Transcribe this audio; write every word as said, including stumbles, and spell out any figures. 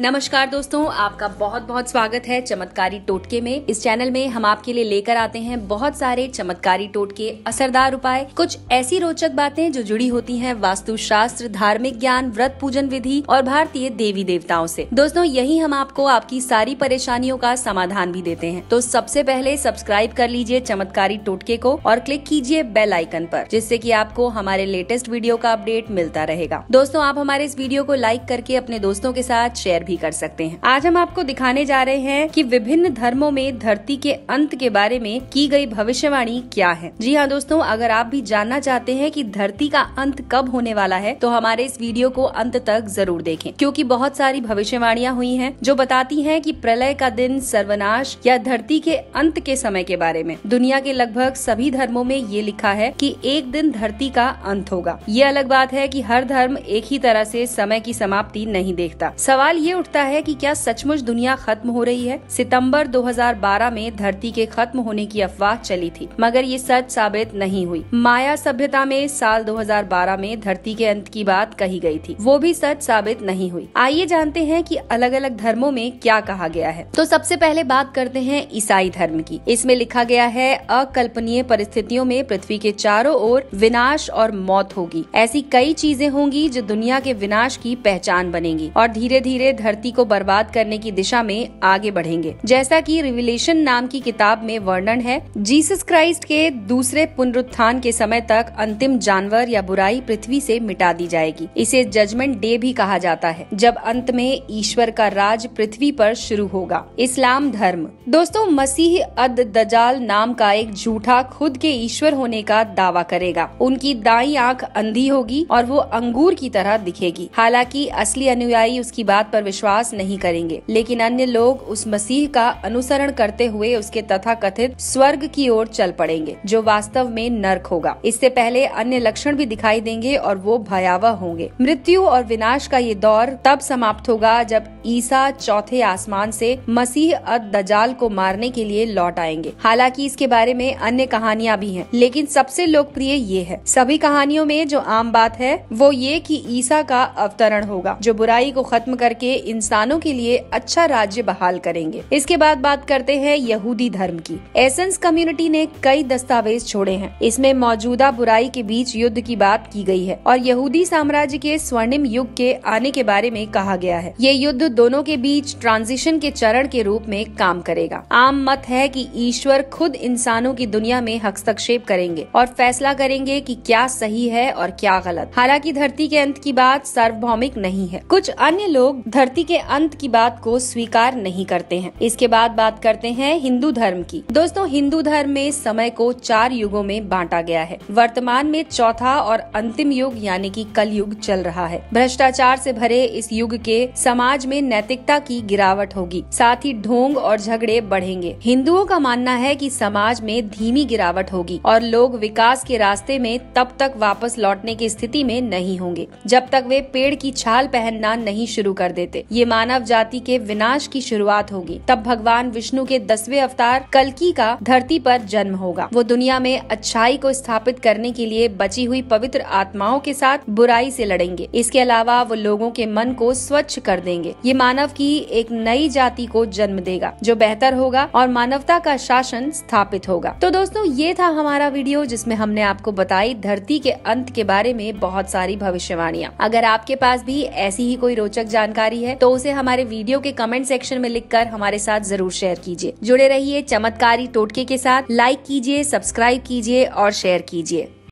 नमस्कार दोस्तों, आपका बहुत बहुत स्वागत है चमत्कारी टोटके में। इस चैनल में हम आपके लिए लेकर आते हैं बहुत सारे चमत्कारी टोटके, असरदार उपाय, कुछ ऐसी रोचक बातें जो जुड़ी होती हैं वास्तुशास्त्र, धार्मिक ज्ञान, व्रत पूजन विधि और भारतीय देवी देवताओं से। दोस्तों, यही हम आपको आपकी सारी परेशानियों का समाधान भी देते हैं। तो सबसे पहले सब्सक्राइब कर लीजिए चमत्कारी टोटके को और क्लिक कीजिए बेल आइकन पर, जिससे कि आपको हमारे लेटेस्ट वीडियो का अपडेट मिलता रहेगा। दोस्तों, आप हमारे इस वीडियो को लाइक करके अपने दोस्तों के साथ शेयर भी कर सकते हैं। आज हम आपको दिखाने जा रहे हैं कि विभिन्न धर्मों में धरती के अंत के बारे में की गई भविष्यवाणी क्या है। जी हाँ दोस्तों, अगर आप भी जानना चाहते हैं कि धरती का अंत कब होने वाला है तो हमारे इस वीडियो को अंत तक जरूर देखें, क्योंकि बहुत सारी भविष्यवाणियां हुई हैं जो बताती हैं कि प्रलय का दिन, सर्वनाश या धरती के अंत के समय के बारे में। दुनिया के लगभग सभी धर्मों में ये लिखा है कि एक दिन धरती का अंत होगा। ये अलग बात है कि हर धर्म एक ही तरह से समय की समाप्ति नहीं देखता। सवाल ये उठता है कि क्या सचमुच दुनिया खत्म हो रही है? सितंबर दो हज़ार बारह में धरती के खत्म होने की अफवाह चली थी, मगर ये सच साबित नहीं हुई। माया सभ्यता में साल दो हज़ार बारह में धरती के अंत की बात कही गई थी, वो भी सच साबित नहीं हुई। आइए जानते हैं कि अलग अलग धर्मों में क्या कहा गया है। तो सबसे पहले बात करते हैं ईसाई धर्म की। इसमें लिखा गया है, अकल्पनीय परिस्थितियों में पृथ्वी के चारों ओर विनाश और मौत होगी। ऐसी कई चीजें होंगी जो दुनिया के विनाश की पहचान बनेगी और धीरे धीरे धरती को बर्बाद करने की दिशा में आगे बढ़ेंगे, जैसा कि रिविलेशन नाम की किताब में वर्णन है। जीसस क्राइस्ट के दूसरे पुनरुत्थान के समय तक अंतिम जानवर या बुराई पृथ्वी से मिटा दी जाएगी। इसे जजमेंट डे भी कहा जाता है, जब अंत में ईश्वर का राज पृथ्वी पर शुरू होगा। इस्लाम धर्म। दोस्तों, मसीह अद दजाल नाम का एक झूठा खुद के ईश्वर होने का दावा करेगा। उनकी दाईं आंख अंधी होगी और वो अंगूर की तरह दिखेगी। हालांकि असली अनुयायी उसकी बात पर विश्वास नहीं करेंगे, लेकिन अन्य लोग उस मसीह का अनुसरण करते हुए उसके तथाकथित स्वर्ग की ओर चल पड़ेंगे, जो वास्तव में नर्क होगा। इससे पहले अन्य लक्षण भी दिखाई देंगे और वो भयावह होंगे। मृत्यु और विनाश का ये दौर तब समाप्त होगा जब ईसा चौथे आसमान से मसीह अद दजाल को मारने के लिए लौट आएंगे। हालांकि इसके बारे में अन्य कहानियां भी हैं, लेकिन सबसे लोकप्रिय ये है। सभी कहानियों में जो आम बात है वो ये कि ईसा का अवतरण होगा, जो बुराई को खत्म करके इंसानों के लिए अच्छा राज्य बहाल करेंगे। इसके बाद बात करते हैं यहूदी धर्म की। एसेंस कम्युनिटी ने कई दस्तावेज छोड़े हैं। इसमें मौजूदा बुराई के बीच युद्ध की बात की गई है और यहूदी साम्राज्य के स्वर्णिम युग के आने के बारे में कहा गया है। ये युद्ध दोनों के बीच ट्रांजिशन के चरण के रूप में काम करेगा। आम मत है कि ईश्वर खुद इंसानों की दुनिया में हस्तक्षेप करेंगे और फैसला करेंगे कि क्या सही है और क्या गलत। हालांकि धरती के अंत की बात सार्वभौमिक नहीं है। कुछ अन्य लोग धरती के अंत की बात को स्वीकार नहीं करते हैं। इसके बाद बात करते हैं हिंदू धर्म की। दोस्तों, हिंदू धर्म में समय को चार युगों में बांटा गया है। वर्तमान में चौथा और अंतिम युग यानी कि कलयुग चल रहा है। भ्रष्टाचार से भरे इस युग के समाज में नैतिकता की गिरावट होगी, साथ ही ढोंग और झगड़े बढ़ेंगे। हिंदुओं का मानना है कि समाज में धीमी गिरावट होगी और लोग विकास के रास्ते में तब तक वापस लौटने की स्थिति में नहीं होंगे जब तक वे पेड़ की छाल पहनना नहीं शुरू कर देते। ये मानव जाति के विनाश की शुरुआत होगी। तब भगवान विष्णु के दसवें अवतार कल्कि का धरती पर जन्म होगा। वो दुनिया में अच्छाई को स्थापित करने के लिए बची हुई पवित्र आत्माओं के साथ बुराई से लड़ेंगे। इसके अलावा वो लोगों के मन को स्वच्छ कर देंगे। ये मानव की एक नई जाति को जन्म देगा जो बेहतर होगा और मानवता का शासन स्थापित होगा। तो दोस्तों, ये था हमारा वीडियो, जिसमें हमने आपको बताई धरती के अंत के बारे में बहुत सारी भविष्यवाणियाँ। अगर आपके पास भी ऐसी ही कोई रोचक जानकारी है तो उसे हमारे वीडियो के कमेंट सेक्शन में लिखकर हमारे साथ जरूर शेयर कीजिए। जुड़े रहिए चमत्कारी टोटके के साथ, लाइक कीजिए, सब्सक्राइब कीजिए और शेयर कीजिए।